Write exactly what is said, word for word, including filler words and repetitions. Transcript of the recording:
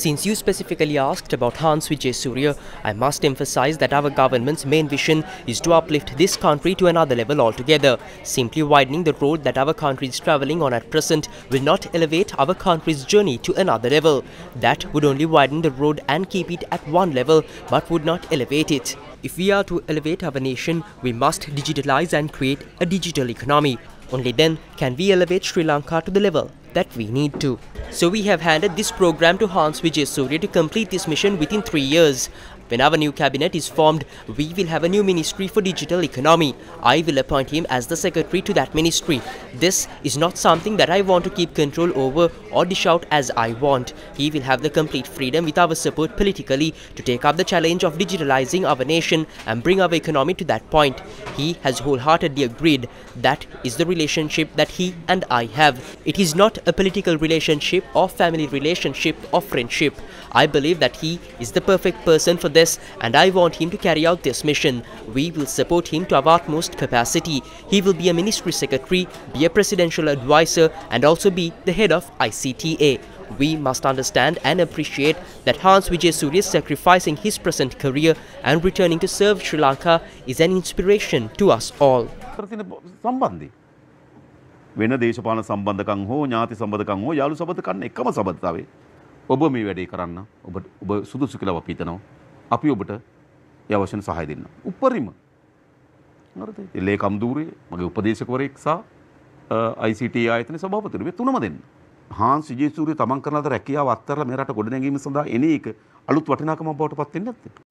Since you specifically asked about Hans Wijesuriya, I must emphasize that our government's main vision is to uplift this country to another level altogether. Simply widening the road that our country is travelling on at present will not elevate our country's journey to another level. That would only widen the road and keep it at one level, but would not elevate it. If we are to elevate our nation, we must digitalize and create a digital economy. Only then can we elevate Sri Lanka to the level that we need to. So we have handed this program to Hans Wijesuriya to complete this mission within three years. When our new cabinet is formed, we will have a new ministry for digital economy. I will appoint him as the secretary to that ministry. This is not something that I want to keep control over or dish out as I want. He will have the complete freedom with our support politically to take up the challenge of digitalizing our nation and bring our economy to that point. He has wholeheartedly agreed. That is the relationship that he and I have. It is not a political relationship or family relationship or friendship. I believe that he is the perfect person for this. And I want him to carry out this mission. We will support him to our utmost capacity. He will be a ministry secretary, be a presidential advisor, and also be the head of I C T A. We must understand and appreciate that Hans Wijesuriya sacrificing his present career and returning to serve Sri Lanka is an inspiration to us all. අපි ඔබට ඒ අවශ්‍යන සහාය දෙන්න. උපරිම. හරිද? ඉලේ කම්දූරේ මගේ උපදේශකවරයෙක් සහ I C T A ආයතනයේ සභාපතිතුමා මේ තුනම දෙන්න. හාන්ස් විජේසූරිය තමන් කරන ලද රැකියාව අත්හැරලා මේ රට ගොඩනැගීම සඳහා එන එක අලුත් වටිනාකමක් බවට පත් වෙන්නේ නැත්තේ.